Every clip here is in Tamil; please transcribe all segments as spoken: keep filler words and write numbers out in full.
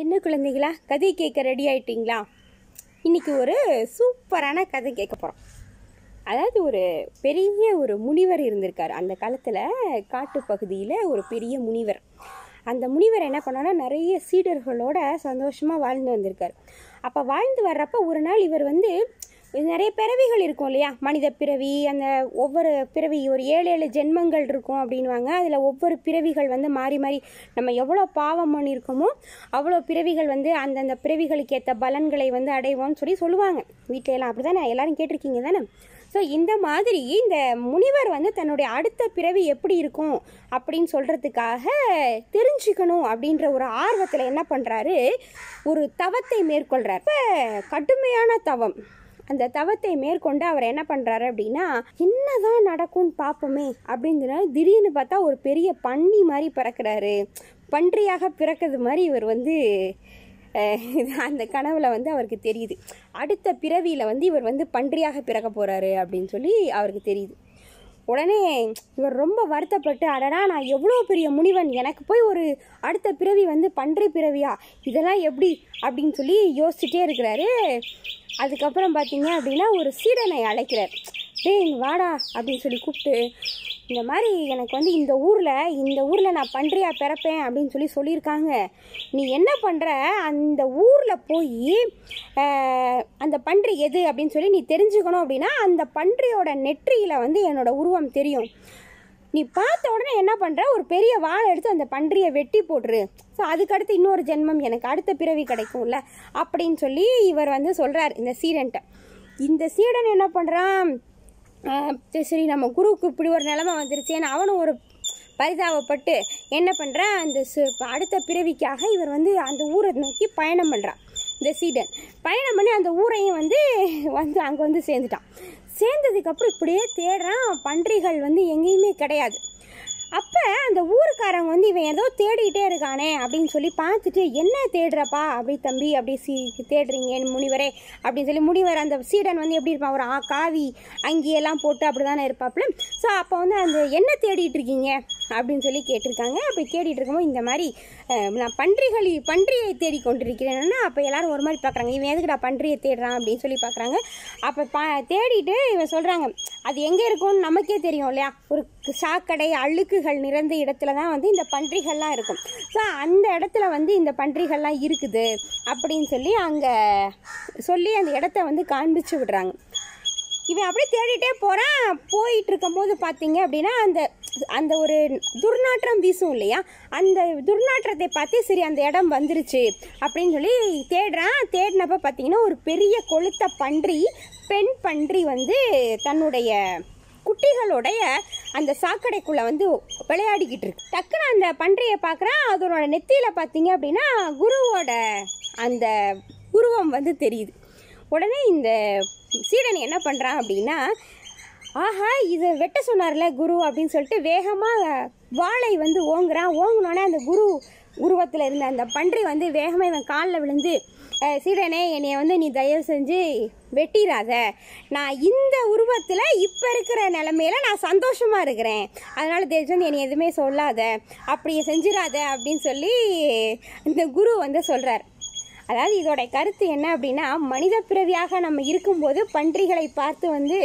என்ன குழந்தைகளா, கதை கேட்க ரெடி ஆகிட்டிங்களா? இன்றைக்கி ஒரு சூப்பரான கதை கேட்க போகிறோம். அதாவது ஒரு பெரிய ஒரு முனிவர் இருந்திருக்கார். அந்த காலத்தில் காட்டு பகுதியில் ஒரு பெரிய முனிவர். அந்த முனிவர் என்ன பண்ணோன்னா நிறைய சீடர்களோட சந்தோஷமாக வாழ்ந்து வந்திருக்கார். அப்போ வாழ்ந்து வர்றப்போ ஒரு நாள் இவர் வந்து நிறைய பிறவிகள் இருக்கும் இல்லையா, மனித பிறவி, அந்த ஒவ்வொரு பிறவி ஒரு ஏழு ஏழு ஜென்மங்கள் இருக்கும் அப்படின்வாங்க. அதில் ஒவ்வொரு பிறவிகள் வந்து மாறி மாறி நம்ம எவ்வளோ பாவம் பண்ணியிருக்கோமோ அவ்வளோ பிறவிகள் வந்து அந்தந்த பிறவிகளுக்கு ஏற்ற பலன்களை வந்து அடைவோம்னு சொல்லி சொல்லுவாங்க. வீட்டிலலாம் அப்படி தானே, எல்லாரும் கேட்டிருக்கீங்க தானே. ஸோ இந்த மாதிரி இந்த முனிவர் வந்து தன்னுடைய அடுத்த பிறவி எப்படி இருக்கும் அப்படின்னு சொல்கிறதுக்காக தெரிஞ்சுக்கணும் அப்படின்ற ஒரு ஆர்வத்தில் என்ன பண்ணுறாரு, ஒரு தவத்தை மேற்கொள்கிறார். இப்போ கடுமையான தவம். அந்த தவத்தை மேற்கொண்டு அவர் என்ன பண்ணுறாரு அப்படின்னா, என்னதான் நடக்கும்னு பார்ப்போமே அப்படின்னா திடீர்னு பார்த்தா ஒரு பெரிய பன்றி மாதிரி பறக்கிறாரு. பன்றியாக பிறக்கிறது மாதிரி இவர் வந்து அந்த கனவுல வந்து அவருக்கு தெரியுது. அடுத்த பிறவியில் வந்து இவர் வந்து பன்றியாக பிறக்க போகிறாரு அப்படின்னு சொல்லி அவருக்கு தெரியுது. உடனே இவர் ரொம்ப வருத்தப்பட்டு, அடடா நான் எவ்வளோ பெரிய முனிவன், எனக்கு போய் ஒரு அடுத்த பிறவி வந்து பன்றி பிறவியா, இதெல்லாம் எப்படி அப்படின்னு சொல்லி யோசிச்சுட்டே இருக்கிறாரு. அதுக்கப்புறம் பார்த்தீங்க அப்படின்னா ஒரு சீடனை அழைக்கிறார். டேய் வாடா அப்படின்னு சொல்லி கூப்பிட்டு, இந்த மாதிரி எனக்கு வந்து இந்த ஊரில் இந்த ஊரில் நான் பன்றியாக பிறப்பேன் அப்படின்னு சொல்லி சொல்லியிருக்காங்க. நீ என்ன பண்ணுற, அந்த ஊரில் போய் அந்த பன்றி எது அப்படின்னு சொல்லி நீ தெரிஞ்சுக்கணும். அப்படின்னா அந்த பன்றியோட நெற்றியில் வந்து என்னோடய உருவம் தெரியும். நீ பார்த்த உடனே என்ன பண்ணுற, ஒரு பெரிய வாழை எடுத்து அந்த பன்றியை வெட்டி போட்டுரு. ஸோ அதுக்கடுத்து இன்னொரு ஜென்மம் எனக்கு அடுத்த பிறவி கிடைக்கும்ல அப்படின்னு சொல்லி இவர் வந்து சொல்கிறார் இந்த சீடன்ட்ட. இந்த சீடன் என்ன பண்ணுறான், சரி நம்ம குருவுக்கு இப்படி ஒரு நிலைமை வந்துருச்சு, ஏன்னா அவனும் ஒரு பரிதாபப்பட்டு என்ன பண்ணுறான், அந்த அடுத்த பிறவிக்காக இவர் வந்து அந்த ஊரை நோக்கி பயணம் பண்ணுறான். இந்த சீடன் பயணம் பண்ணி அந்த ஊரையும் வந்து வந்து அங்கே வந்து சேர்ந்துட்டான். சேர்ந்ததுக்கப்புறம் இப்படியே தேடுறான், பன்றிகள் வந்து எங்கேயுமே கிடையாது. அப்போ அந்த ஊருக்காரங்க வந்து இவன் ஏதோ தேடிக்கிட்டே இருக்கானே அப்படின்னு சொல்லி பார்த்துட்டு, என்ன தேடுறப்பா அப்படி தம்பி அப்படி சீ தேடுறீங்க முனிவரே அப்படின்னு சொல்லி, முனிவர் அந்த சீடன் வந்து எப்படி இருப்பான், ஒரு ஆ காவி அங்கேயெல்லாம் போட்டு அப்படி தானே இருப்பாப்புல. ஸோ அப்போ வந்து அந்த என்ன தேடிட்டு இருக்கீங்க அப்படின்னு சொல்லி கேட்டிருக்காங்க. அப்போ தேடிட்டு இருக்கும்போது இந்த மாதிரி நான் பன்றிகள் பன்றியை தேடி கொண்டிருக்கிறேன்னா, அப்போ எல்லோரும் ஒரு மாதிரி பார்க்குறாங்க, இவன் எதுக்கு நான் பன்றியை தேடுறான் அப்படின்னு சொல்லி பார்க்குறாங்க. அப்போ பா தேடிட்டு இவன் சொல்கிறாங்க, அது எங்கே இருக்கும்னு நமக்கே தெரியும் இல்லையா, ஒரு சாக்கடை அழுக்குகள் நிறைந்த இடத்துல தான் வந்து இந்த பன்றிகள்லாம் இருக்கும். ஸோ அந்த இடத்துல வந்து இந்த பன்றிகள்லாம் இருக்குது அப்படின்னு சொல்லி அங்கே சொல்லி அந்த இடத்த வந்து காண்பிச்சு விடுறாங்க. இவன் அப்படியே தேடிட்டே போகிறான். போயிட்டு இருக்கும் போது பார்த்தீங்க அப்படின்னா அந்த அந்த ஒரு துர்நாற்றம் வீசும் இல்லையா, அந்த துர்நாற்றத்தை பார்த்து சரி அந்த இடம் வந்துருச்சு அப்படின்னு சொல்லி தேடுறான். தேடினப்போ பார்த்தீங்கன்னா ஒரு பெரிய கொளுத்த பன்றி, பெண் பன்றி வந்து தன்னுடைய குட்டிகளுடைய அந்த சாக்கடைக்குள்ளே வந்து விளையாடிக்கிட்டு இருக்கு. டக்குன்னு அந்த பன்றியை பார்க்குறான். அதனோட நெத்தியில் பார்த்தீங்க அப்படின்னா குருவோட அந்த உருவம் வந்து தெரியுது. உடனே இந்த சீடன் என்ன பண்ணுறான் அப்படின்னா, ஆஹா இதை வெட்ட சொன்னார்ல குரு அப்படின்னு சொல்லிட்டு வேகமாக வாளை வந்து ஓங்குறான். ஓங்கினோடனே அந்த குரு உருவத்தில் இருந்த அந்த பன்றி வந்து வேகமாக இவன் காலில் விழுந்து, சீடனே என்னை வந்து நீ தயவு செஞ்சு வெட்டிடாத, நான் இந்த உருவத்தில் இப்போ இருக்கிற நிலமையில நான் சந்தோஷமாக இருக்கிறேன், அதனால் தயவு செஞ்சு என்னை எதுவுமே சொல்லாத, அப்படியே செஞ்சிடாத அப்படின்னு சொல்லி இந்த குரு வந்து சொல்கிறார். அதாவது இதோட கருத்து என்ன அப்படின்னா, மனித பிறவியாக நம்ம இருக்கும்போது பன்றிகளை பார்த்து வந்து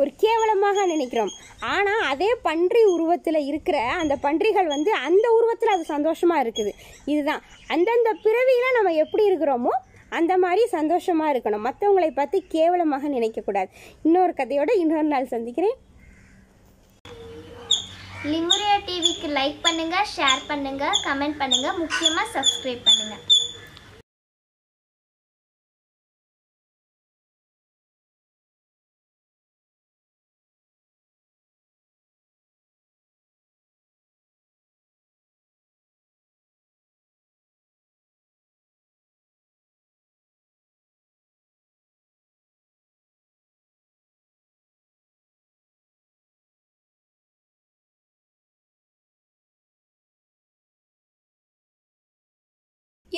ஒரு கேவலமாக நினைக்கிறோம். ஆனால் அதே பன்றி உருவத்தில் இருக்கிற அந்த பன்றிகள் வந்து அந்த உருவத்தில் அது சந்தோஷமாக இருக்குது. இதுதான் அந்தந்த பிறவியில் நம்ம எப்படி இருக்கிறோமோ அந்த மாதிரி சந்தோஷமாக இருக்கணும், மற்றவங்களை பார்த்து கேவலமாக நினைக்கக்கூடாது. இன்னொரு கதையோட இன்னொரு நாள் சந்திக்கிறேன். லிமுரியா டிவிக்கு லைக் பண்ணுங்கள், ஷேர் பண்ணுங்கள், கமெண்ட் பண்ணுங்கள், முக்கியமாக சப்ஸ்கிரைப் பண்ணுங்கள்.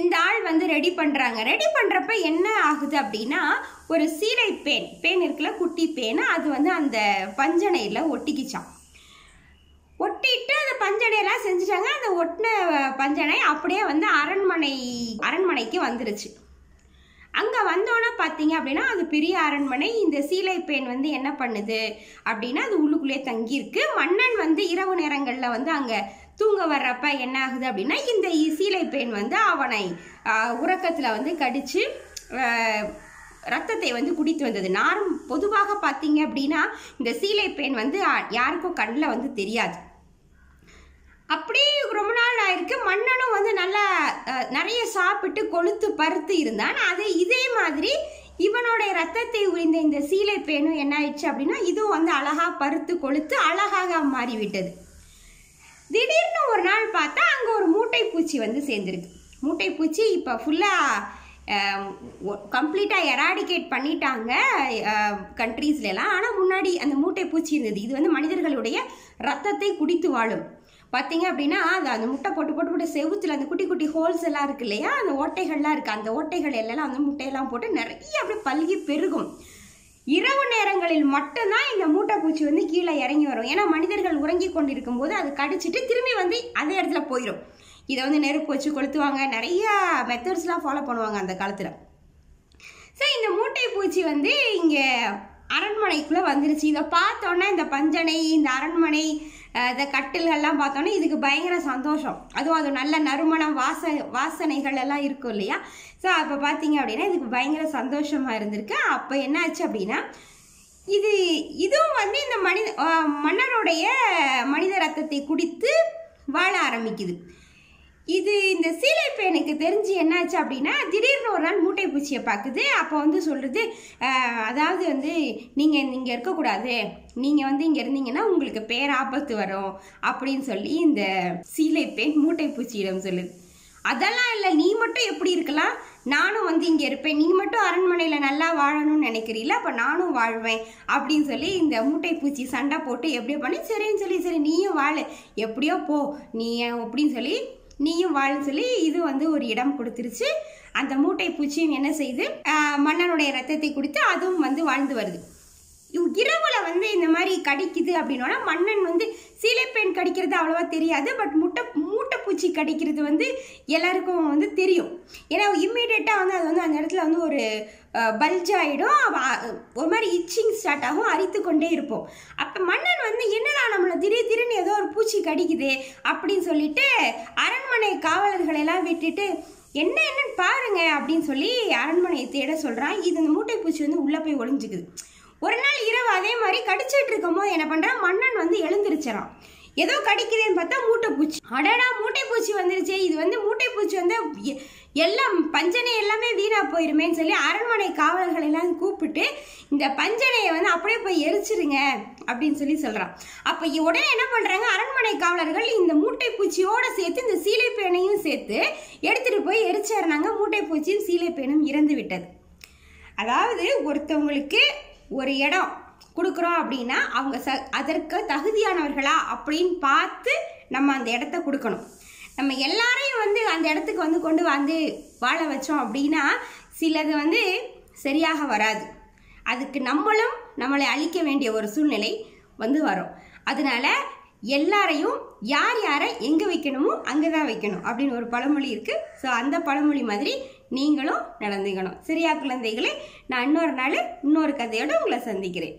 இந்த ஆள் வந்து ரெடி பண்ணுறாங்க. ரெடி பண்ணுறப்ப என்ன ஆகுது அப்படின்னா, ஒரு சீலை பேன் பேன் இருக்குல்ல குட்டி பேன், அது வந்து அந்த பஞ்சனையில் ஒட்டிக்கிச்சான். ஒட்டிட்டு அந்த பஞ்சனையெல்லாம் செஞ்சுட்டாங்க. அந்த ஒட்டின பஞ்சனை அப்படியே வந்து அரண்மனை அரண்மனை அரண்மனைக்கு வந்துருச்சு. அங்கே வந்தோன்னா பார்த்தீங்க அப்படின்னா அது பெரிய அரண்மனை. இந்த சீலை பெண் வந்து என்ன பண்ணுது அப்படின்னா அது உள்ளுக்குள்ளே தங்கியிருக்கு. மன்னன் வந்து இரவு நேரங்களில் வந்து அங்கே தூங்க வர்றப்ப என்ன ஆகுது அப்படின்னா இந்த சீலை பெண் வந்து அவனை உறக்கத்தில் வந்து கடித்து ரத்தத்தை வந்து குடித்து வந்தது. நாரும் பொதுவாக பார்த்தீங்க அப்படின்னா இந்த சீலை பெண் வந்து யாருக்கும் கண்ணில் வந்து தெரியாது. அப்படி ரொம்ப நாள் ஆயிருக்கு. மன்னனும் வந்து நல்லா நிறைய சாப்பிட்டு கொளுத்து பருத்து இருந்தான். அது இதே மாதிரி இவனுடைய ரத்தத்தை உறிந்த இந்த சீலை பேனும் என்ன ஆயிடுச்சு அப்படின்னா இதுவும் வந்து அழகாக பருத்து கொளுத்து அழகாக மாறிவிட்டது. திடீர்னு ஒரு நாள் பார்த்தா அங்கே ஒரு மூட்டை பூச்சி வந்து சேர்ந்துருக்கு. மூட்டை பூச்சி இப்போ ஃபுல்லாக கம்ப்ளீட்டாக எராடிகேட் பண்ணிட்டாங்க கண்ட்ரீஸ்லாம். ஆனால் முன்னாடி அந்த மூட்டை பூச்சி இருந்தது. இது வந்து மனிதர்களுடைய ரத்தத்தை குடித்து வாழும். பார்த்தீங்க அப்படின்னா அது அந்த முட்டை போட்டு போட்டு போட்டு செவுத்தில் அந்த குட்டி குட்டி ஹோல்ஸ் எல்லாம் இருக்குது இல்லையா, அந்த ஓட்டைகள்லாம் இருக்குது. அந்த ஓட்டைகள் எல்லாம் அந்த முட்டையெல்லாம் போட்டு நிறைய அப்படியே பல்கி பெருகும். இரவு நேரங்களில் மட்டும்தான் இந்த மூட்டை பூச்சி வந்து கீழே இறங்கி வரும். ஏன்னா மனிதர்கள் உறங்கி கொண்டு இருக்கும்போது அது கடிச்சிட்டு திரும்பி வந்து அதே இடத்துல போயிடும். இதை வந்து நெருப்பு வச்சு கொளுத்துவாங்க, நிறைய மெத்தட்ஸ்லாம் ஃபாலோ பண்ணுவாங்க அந்த காலத்தில். ஸோ இந்த மூட்டை பூச்சி வந்து இங்கே அரண்மனைக்குள்ளே வந்துருச்சு. இதை பார்த்தோன்னா இந்த பஞ்சனை, இந்த அரண்மனை, இந்த கட்டில்கள்லாம் பார்த்தோன்னா இதுக்கு பயங்கர சந்தோஷம். அதுவும் அது நல்ல நறுமணம் வாச வாசனைகள் எல்லாம் இருக்கும் இல்லையா. ஸோ அப்போ பார்த்தீங்க அப்படின்னா இதுக்கு பயங்கர சந்தோஷமாக இருந்திருக்கு. அப்போ என்ன ஆச்சு அப்படின்னா இது இதுவும் வந்து இந்த மனித மன்னருடைய மனித ரத்தத்தை குடித்து வாழ ஆரம்பிக்குது. இது இந்த சீலை பேனுக்கு தெரிஞ்சு என்னாச்சு அப்படின்னா திடீர்னு ஒரு நாள் மூட்டை பூச்சியை பார்க்குது. அப்போ வந்து சொல்கிறது, அதாவது வந்து நீங்கள் இங்கே இருக்கக்கூடாது, நீங்கள் வந்து இங்கே இருந்தீங்கன்னா உங்களுக்கு பேராபத்து வரும் அப்படின்னு சொல்லி இந்த சீலை பேன் மூட்டை பூச்சியிடம் சொல்லுது. அதெல்லாம் இல்லை, நீ மட்டும் எப்படி இருக்கலாம், நானும் வந்து இங்கே இருப்பேன், நீ மட்டும் அரண்மனையில் நல்லா வாழணும்னு நினைக்கிறீல்ல, அப்போ நானும் வாழ்வேன் அப்படின்னு சொல்லி இந்த மூட்டை பூச்சி சண்டை போட்டு எப்படியோ பண்ணி சரின்னு சொல்லி சரி நீயும் வாழு, எப்படியோ போ நீ அப்படின்னு சொல்லி நீயும் வாழ்னு சொல்லி இது வந்து ஒரு இடம் கொடுத்துருச்சு. அந்த மூட்டை பூச்சியும் என்ன செய்து மன்னனுடைய ரத்தத்தை குடித்து அதுவும் வந்து வாழ்ந்து வருது. இரவுல வந்து இந்த மாதிரி கடிக்குது அப்படின்னா மன்னன் வந்து சீலைப்பேன் கடிக்கிறது அவ்வளோவா தெரியாது. பட் முட்டை மூட்டை பூச்சி கடிக்கிறது வந்து எல்லாருக்கும் வந்து தெரியும். ஏன்னா இம்மிடியேட்டாக வந்து அது வந்து அந்த இடத்துல வந்து ஒரு பல்ஜ் ஆகிடும், ஒரு மாதிரி இச்சிங் ஸ்டார்ட் ஆகும், அரித்து கொண்டே இருப்போம். அப்போ மன்னன் வந்து என்னடா நம்மளை திடீர் திடீர்னு ஏதோ ஒரு பூச்சி கடிக்குது அப்படின்னு சொல்லிட்டு அரண்மனை காவலர்களெல்லாம் விட்டுட்டு என்ன என்னன்னு பாருங்க அப்படின்னு சொல்லி அரண்மனையை தேட சொல்கிறான். இது இந்த மூட்டை பூச்சி வந்து உள்ளே போய் ஒளிஞ்சிக்குது. ஒரு நாள் இரவு அதே மாதிரி கடிச்சிட்டு இருக்கும் போது என்ன பண்ணுறான், மன்னன் வந்து எழுந்திருச்சிடான். ஏதோ கடிக்குதுன்னு பார்த்தா மூட்டை பூச்சி. அடடா மூட்டை பூச்சி வந்துருச்சு, இது வந்து மூட்டை பூச்சி வந்து எல்லாம் பஞ்சனை எல்லாமே வீணாக போயிருமேன்னு சொல்லி அரண்மனை காவலர்கள் எல்லாம் கூப்பிட்டு இந்த பஞ்சனையை வந்து அப்படியே போய் எரிச்சிருங்க அப்படின்னு சொல்லி சொல்கிறான். அப்போ உடனே என்ன பண்ணுறாங்க, அரண்மனை காவலர்கள் இந்த மூட்டை பூச்சியோடு சேர்த்து இந்த சீலை பேனையும் சேர்த்து எடுத்துகிட்டு போய் எரிச்சிடுறாங்க. மூட்டை பூச்சியும் சீலை பேனும் இறந்து விட்டது. அதாவது ஒருத்தவங்களுக்கு ஒரு இடம் கொடுக்குறோம் அப்படின்னா அவங்க ச அதற்கு தகுதியானவர்களா அப்படின்னு பார்த்து நம்ம அந்த இடத்த கொடுக்கணும். நம்ம எல்லாரையும் வந்து அந்த இடத்துக்கு வந்து கொண்டு வந்து வாழ வச்சோம் அப்படின்னா சிலது வந்து சரியாக வராது. அதுக்கு நம்மளும் நம்மளை அழிக்க வேண்டிய ஒரு சூழ்நிலை வந்து வரும். அதனால எல்லாரையும் யார் யாரை எங்கே வைக்கணுமோ அங்கே தான் வைக்கணும் அப்படின்னு ஒரு பழமொழி இருக்குது. ஸோ அந்த பழமொழி மாதிரி நீங்களும் நடந்துக்கணும் சரியா குழந்தைகளே. நான் இன்னொரு நாள் இன்னொரு கதையோடு உங்களை சந்திக்கிறேன்.